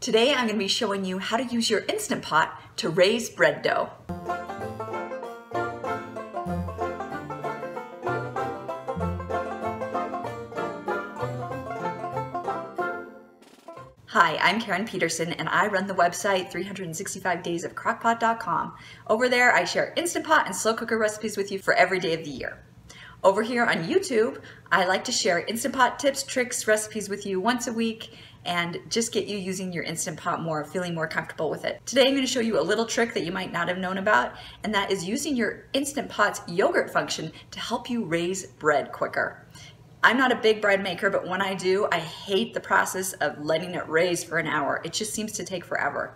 Today I'm going to be showing you how to use your Instant Pot to raise bread dough. Hi, I'm Karen Peterson and I run the website 365daysofcrockpot.com. Over there I share Instant Pot and slow cooker recipes with you for every day of the year. Over here on YouTube, I like to share Instant Pot tips, tricks, recipes with you once a week and just get you using your Instant Pot more, feeling more comfortable with it. Today I'm going to show you a little trick that you might not have known about, and that is using your Instant Pot's yogurt function to help you raise bread quicker. I'm not a big bread maker, but when I do, I hate the process of letting it raise for an hour. It just seems to take forever,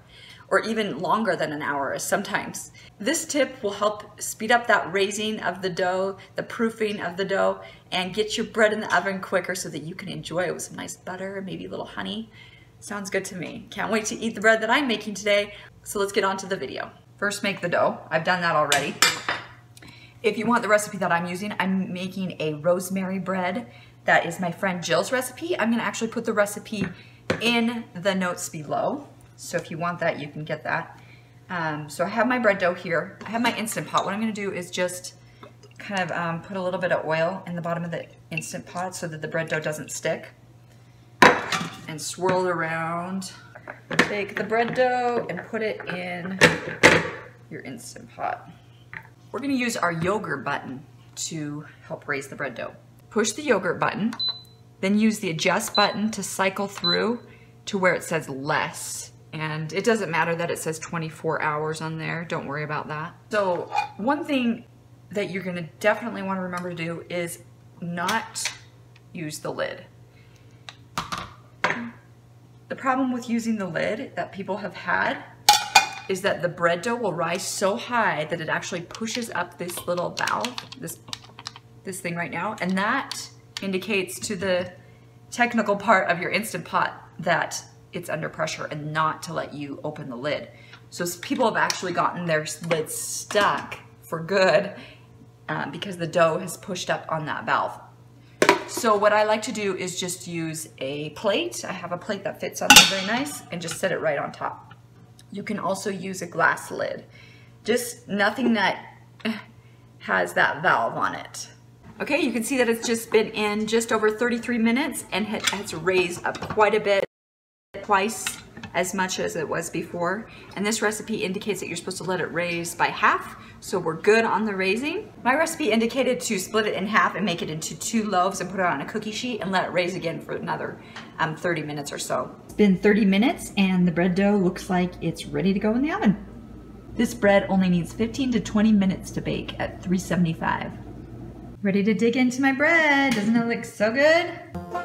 or even longer than an hour sometimes. This tip will help speed up that raising of the dough, the proofing of the dough, and get your bread in the oven quicker so that you can enjoy it with some nice butter, maybe a little honey. Sounds good to me. Can't wait to eat the bread that I'm making today, so let's get on to the video. First, make the dough. I've done that already. If you want the recipe that I'm using, I'm making a rosemary bread. That is my friend Jill's recipe. I'm gonna actually put the recipe in the notes below. So if you want that, you can get that. So I have my bread dough here. I have my Instant Pot. What I'm gonna do is just kind of put a little bit of oil in the bottom of the Instant Pot so that the bread dough doesn't stick. And swirl it around. Take the bread dough and put it in your Instant Pot. We're gonna use our yogurt button to help raise the bread dough. Push the yogurt button, then use the adjust button to cycle through to where it says less. And it doesn't matter that it says 24 hours on there, don't worry about that. So one thing that you're gonna definitely wanna remember to do is not use the lid. The problem with using the lid that people have had is that the bread dough will rise so high that it actually pushes up this little valve, this thing right now, and that indicates to the technical part of your Instant Pot that it's under pressure and not to let you open the lid. So people have actually gotten their lids stuck for good because the dough has pushed up on that valve. So what I like to do is just use a plate. I have a plate that fits on there very nice and just set it right on top. You can also use a glass lid. Just nothing that has that valve on it. Okay, you can see that it's just been in just over 33 minutes and it has raised up quite a bit, twice as much as it was before. And this recipe indicates that you're supposed to let it raise by half, so we're good on the raising. My recipe indicated to split it in half and make it into two loaves and put it on a cookie sheet and let it raise again for another 30 minutes or so. It's been 30 minutes and the bread dough looks like it's ready to go in the oven. This bread only needs 15 to 20 minutes to bake at 375. Ready to dig into my bread. Doesn't it look so good?